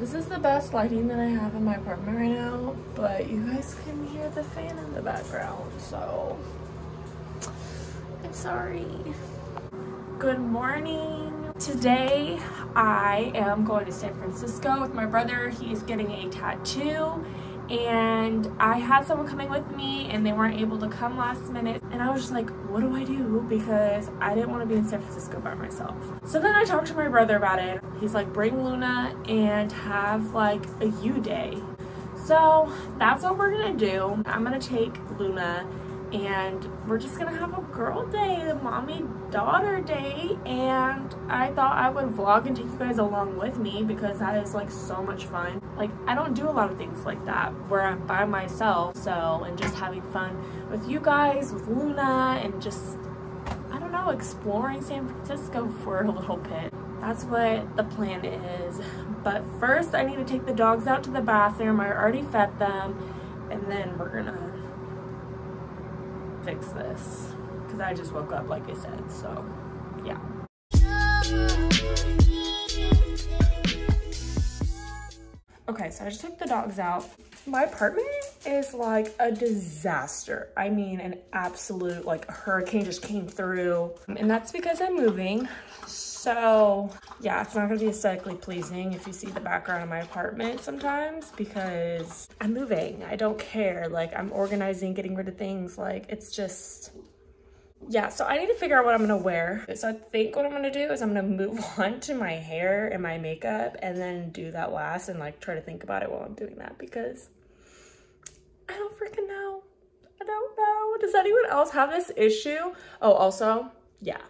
This is the best lighting that I have in my apartment right now, but you guys can hear the fan in the background, so I'm sorry. Good morning. Today I am going to San Francisco with my brother. He's getting a tattoo, and I had someone coming with me and they weren't able to come last minute, and I was just like, what do I do? Because I didn't want to be in San Francisco by myself. So then I talked to my brother about it. He's like, bring Luna and have like a you day. So that's what we're gonna do. I'm gonna take Luna and we're just gonna have a girl day, the mommy daughter day, and I thought I would vlog and take you guys along with me because that is like so much fun. Like, I don't do a lot of things like that where I'm by myself, so, and just having fun with you guys, with Luna, and just, I don't know, exploring San Francisco for a little bit. That's what the plan is. But first I need to take the dogs out to the bathroom. I already fed them, and then we're gonna fix this because I just woke up, like I said, so yeah. Okay, so I just took the dogs out. My apartment is like a disaster. I mean, an absolute, like, a hurricane just came through, and that's because I'm moving. So yeah, it's not gonna be aesthetically pleasing if you see the background of my apartment sometimes, because I'm moving. I don't care. Like, I'm organizing, getting rid of things. Like, it's just, yeah. So I need to figure out what I'm gonna wear. So I think what I'm gonna do is I'm gonna move on to my hair and my makeup, and then do that last, and like try to think about it while I'm doing that, because I don't freaking know. I don't know. Does anyone else have this issue? Oh, also, yeah,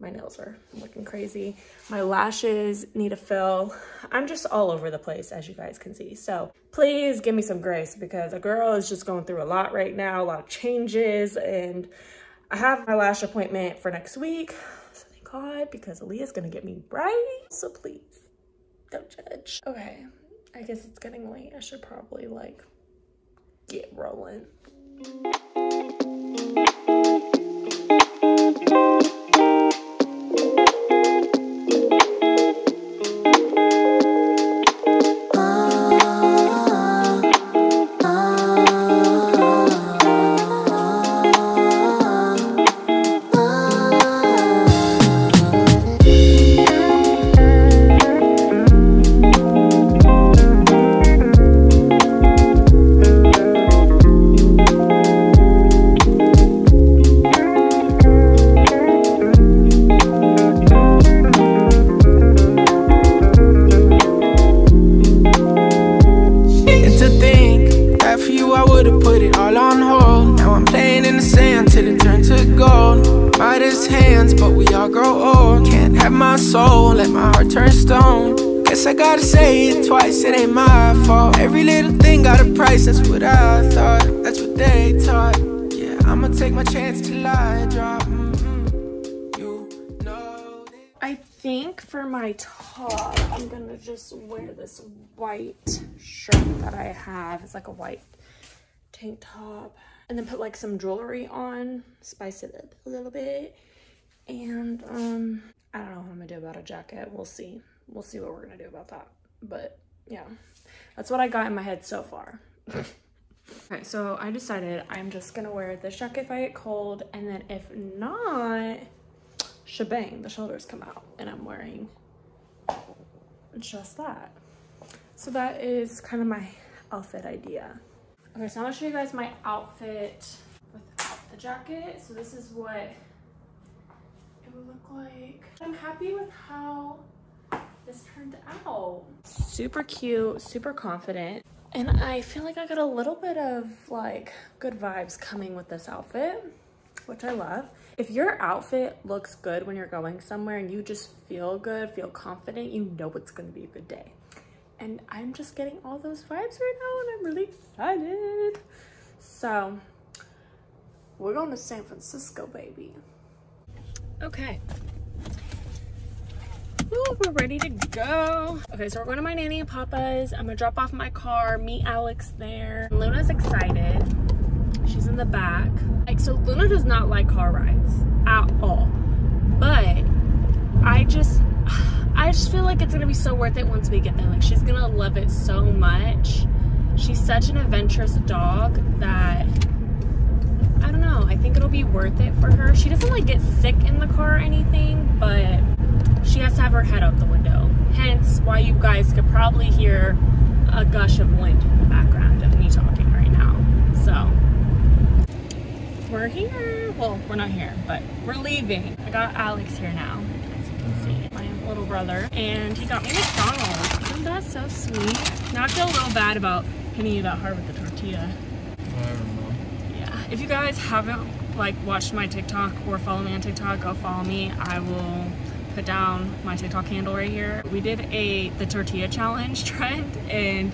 my nails are looking crazy. My lashes need a fill. I'm just all over the place, as you guys can see. So please give me some grace, because a girl is just going through a lot right now, a lot of changes. And I have my lash appointment for next week. So thank God, because Aaliyah's gonna get me right. So please don't judge. Okay, I guess it's getting late. I should probably like get rolling. It ain't my fault. Every little thing got a price. That's what I thought. That's what they taught. Yeah, I'ma take my chance till I drop. You know. I think for my top, I'm gonna just wear this white shirt that I have. It's like a white tank top, and then put like some jewelry on, spice it up a little bit, and I don't know what I'm gonna do about a jacket. We'll see. We'll see what we're gonna do about that. But yeah, that's what I got in my head so far. Okay, so I decided I'm just gonna wear this jacket if I get cold, and then if not, shebang, the shoulders come out, and I'm wearing just that. So that is kind of my outfit idea. Okay, so I'm gonna show you guys my outfit without the jacket. So this is what it would look like. I'm happy with how this turned out. Super cute, super confident, and I feel like I got a little bit of like good vibes coming with this outfit, which I love. If your outfit looks good when you're going somewhere and you just feel good, feel confident, you know it's going to be a good day. And I'm just getting all those vibes right now, and I'm really excited. So we're going to San Francisco, baby. Okay. Ooh, we're ready to go. Okay, so we're going to my nanny and papa's. I'm gonna drop off my car, meet Alex there. Luna's excited. She's in the back. Like, so Luna does not like car rides at all, but I just, I I just feel like it's going to be so worth it once we get there. Like, she's going to love it so much. She's such an adventurous dog that, I don't know, I think it'll be worth it for her. She doesn't, like, get sick in the car or anything, but she has to have her head out the window. Hence why you guys could probably hear a gush of wind in the background of me talking right now. So, we're here. Well, we're not here, but we're leaving. I got Alex here now, as you can see, my little brother, and he got me McDonald's. Isn't that so sweet? Now I feel a little bad about hitting you that hard with the tortilla. I don't know. Yeah. If you guys haven't, like, watched my TikTok or follow me on TikTok, go follow me. I will put down my TikTok handle right here. We did the tortilla challenge trend, and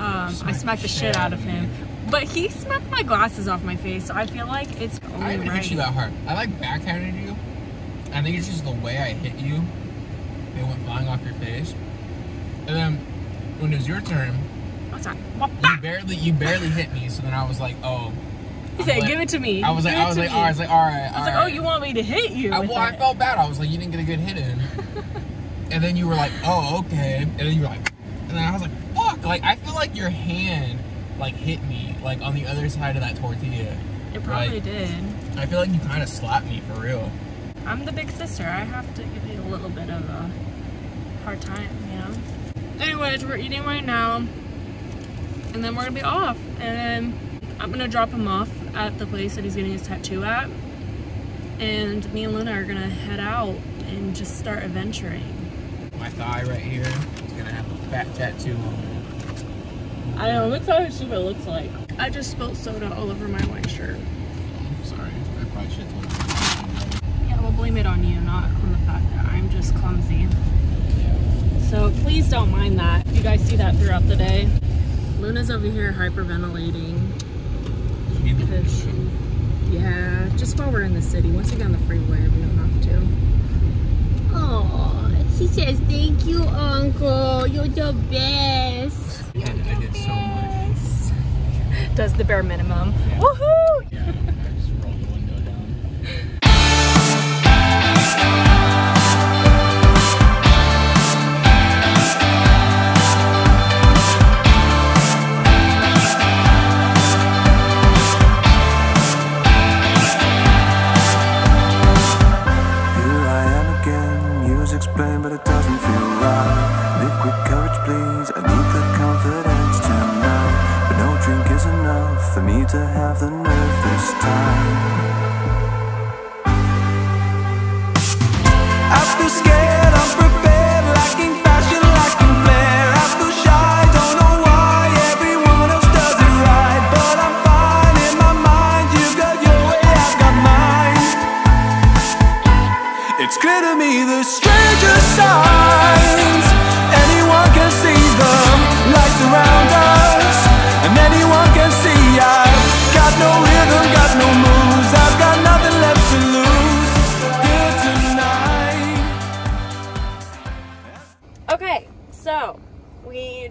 I smacked the shit out of him. But he smacked my glasses off my face, so I feel like it's only right. I didn't hit you that hard. I, like, backhanded you. I think it's just the way I hit you. It went flying off your face. And then when it was your turn, you barely hit me. So then I was like, oh. He said, give it to me. I was like, all right. I was like, oh, you want me to hit you? I felt bad. I was like, you didn't get a good hit in. And then you were like, oh, okay. And then you were like, and then I was like, fuck. Like, I feel like your hand, like, hit me, like, on the other side of that tortilla. It probably, like, did. I feel like you kind of slapped me for real. I'm the big sister. I have to give you a little bit of a hard time, you know? Anyways, we're eating right now, and then we're gonna be off, and then I'm gonna drop him off at the place that he's getting his tattoo at, and me and Luna are gonna head out and just start adventuring. My thigh right here is gonna have a fat tattoo on it. I know, that's how it looks like. I just spilled soda all over my white shirt. I'm sorry, I probably should have told you. We'll blame it on you, not on the fact that I'm just clumsy. So please don't mind that. You guys see that throughout the day. Luna's over here hyperventilating. Yeah, just while we're in the city. Once we get on the freeway, we don't have to. Oh, she says thank you, Uncle. You're the best. Yeah, I did so much. Does the bare minimum. Yeah. Woohoo! Yeah.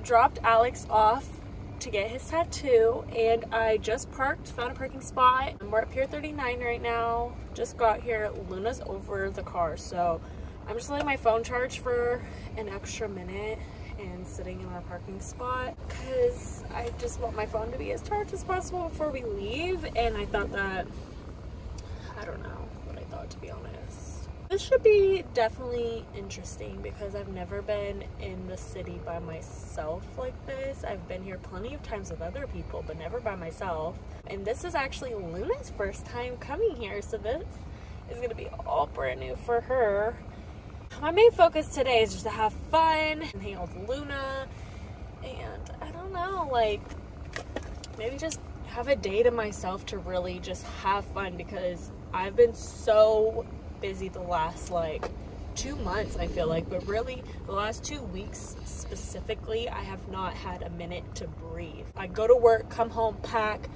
Dropped Alex off to get his tattoo, and I just parked, found a parking spot, and we're at Pier 39 right now. Just got here. Luna's over the car, so I'm just letting my phone charge for an extra minute and sitting in our parking spot because I just want my phone to be as charged as possible before we leave. And I thought that, I don't know what I thought, to be honest. This should be definitely interesting because I've never been in the city by myself like this. I've been here plenty of times with other people, but never by myself. And this is actually Luna's first time coming here, so this is gonna be all brand new for her. My main focus today is just to have fun and hang out with Luna. And I don't know, like, maybe just have a day to myself to really just have fun because I've been so busy the last, like, 2 months, I feel like, but really the last 2 weeks specifically, I have not had a minute to breathe. I go to work, come home, pack,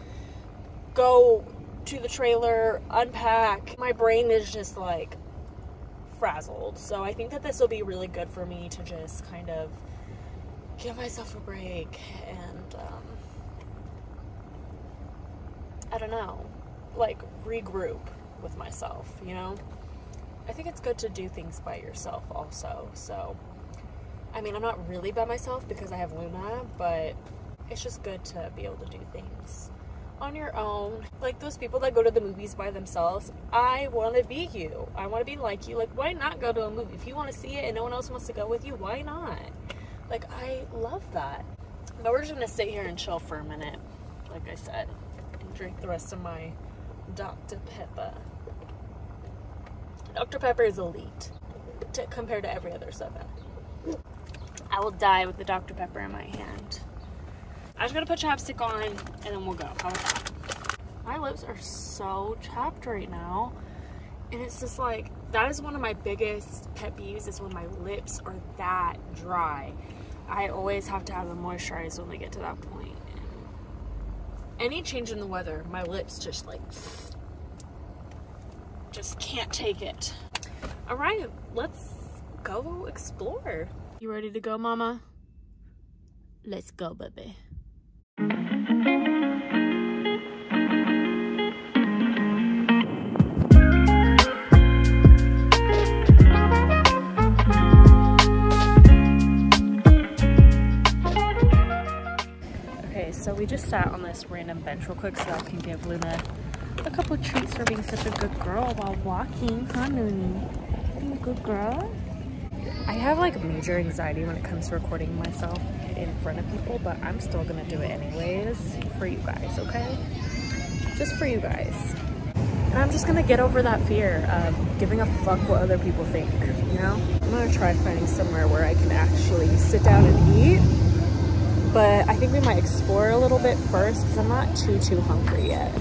go to the trailer, unpack. My brain is just, like, frazzled. So I think that this will be really good for me to just kind of give myself a break and I don't know, like, regroup with myself, you know? I think it's good to do things by yourself also. So, I mean, I'm not really by myself because I have Luna, but it's just good to be able to do things on your own. Like those people that go to the movies by themselves, I want to be you. I want to be like you. Like, why not go to a movie? If you want to see it and no one else wants to go with you, why not? Like, I love that. But we're just going to sit here and chill for a minute, like I said, and drink the rest of my Dr. Pepper. Dr. Pepper is elite compared to every other soda. I will die with the Dr. Pepper in my hand. I just gotta put chapstick on and then we'll go. How about that? My lips are so chapped right now. And it's just like, that is one of my biggest pet peeves, is when my lips are that dry. I always have to have them moisturized when they get to that point. Any change in the weather, my lips just like, just can't take it. All right, let's go explore. You ready to go, mama? Let's go, baby. Okay, so we just sat on this random bench real quick so I can give Luna a couple of treats for being such a good girl while walking, huh, Noonie? Being a good girl? I have like major anxiety when it comes to recording myself in front of people, but I'm still gonna do it anyways for you guys, okay? Just for you guys. And I'm just gonna get over that fear of giving a fuck what other people think, you know? I'm gonna try finding somewhere where I can actually sit down and eat, but I think we might explore a little bit first because I'm not too hungry yet.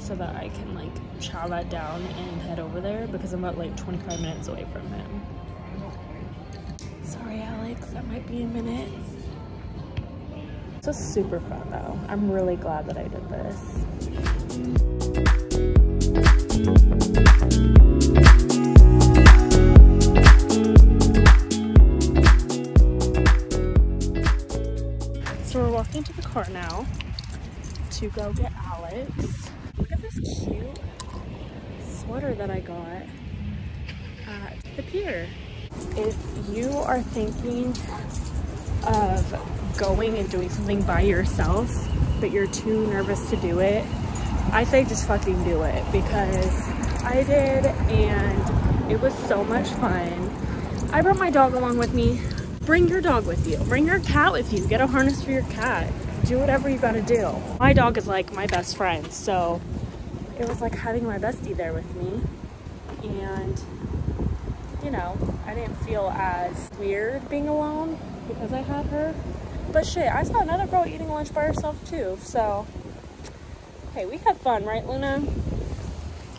So that I can like chow that down and head over there because I'm about like 25 minutes away from him. Sorry, Alex, that might be a minute. This was super fun though. I'm really glad that I did this. So we're walking to the car now to go get Alex. Look at this cute sweater that I got at the pier. if you are thinking of going and doing something by yourself, but you're too nervous to do it, I say just fucking do it, because I did and it was so much fun. I brought my dog along with me. Bring your dog with you. Bring your cat with you. Get a harness for your cat. Do whatever you gotta do. My dog is like my best friend, so it was like having my bestie there with me. And, you know, I didn't feel as weird being alone because I had her. But shit, I saw another girl eating lunch by herself too, so. Hey, we had fun, right, Luna?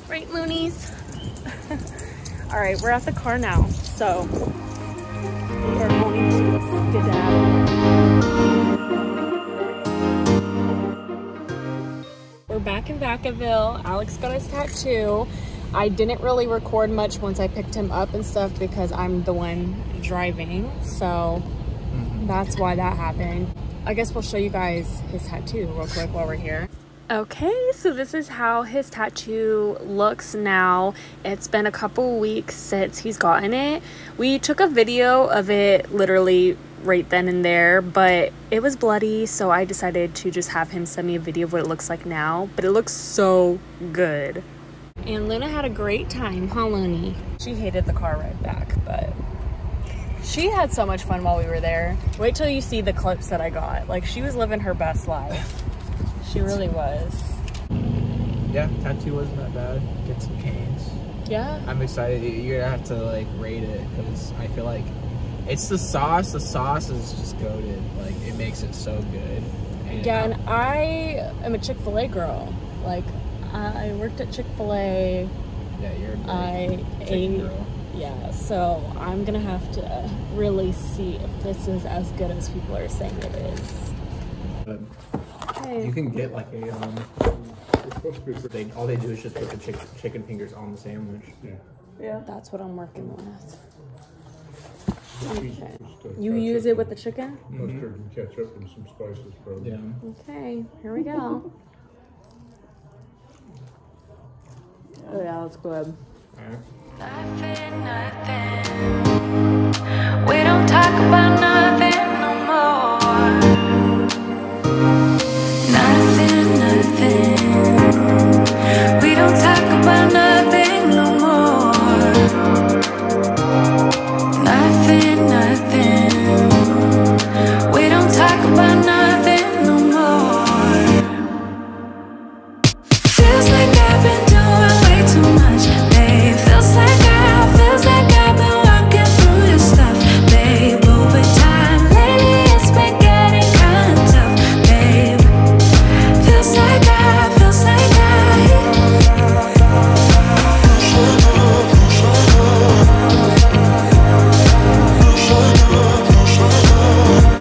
Right, Loonies? All right, we're at the car now, so we are going to skedaddle. We're back in Vacaville. Alex got his tattoo. I didn't really record much once I picked him up and stuff because I'm the one driving, so that's why that happened. I guess we'll show you guys his tattoo real quick while we're here. Okay, so this is how his tattoo looks now. It's been a couple weeks since he's gotten it. We took a video of it literally right then and there, but it was bloody, so I decided to just have him send me a video of what it looks like now. But it looks so good. And Luna had a great time, huh, Looney? She hated the car ride back, but she had so much fun while we were there. Wait till you see the clips that I got. Like, she was living her best life. She really was. Yeah, tattoo wasn't that bad. Get some canes. Yeah. I'm excited. You're gonna have to like rate it because I feel like it's the sauce. The sauce is just goated. Like, it makes it so good. And yeah, and I am a Chick-fil-A girl. Like, I worked at Chick-fil-A. Yeah, you're a Chick girl. Yeah, so I'm gonna have to really see if this is as good as people are saying it is. Good. You can get like a, it's supposed to be pretty, all they do is just put the chicken fingers on the sandwich. Yeah. Yeah. That's what I'm working with. Okay. You use it with the chicken? Mustard and ketchup and some spices, probably. Yeah. Okay, here we go. Oh yeah, that's good. All right. We don't talk about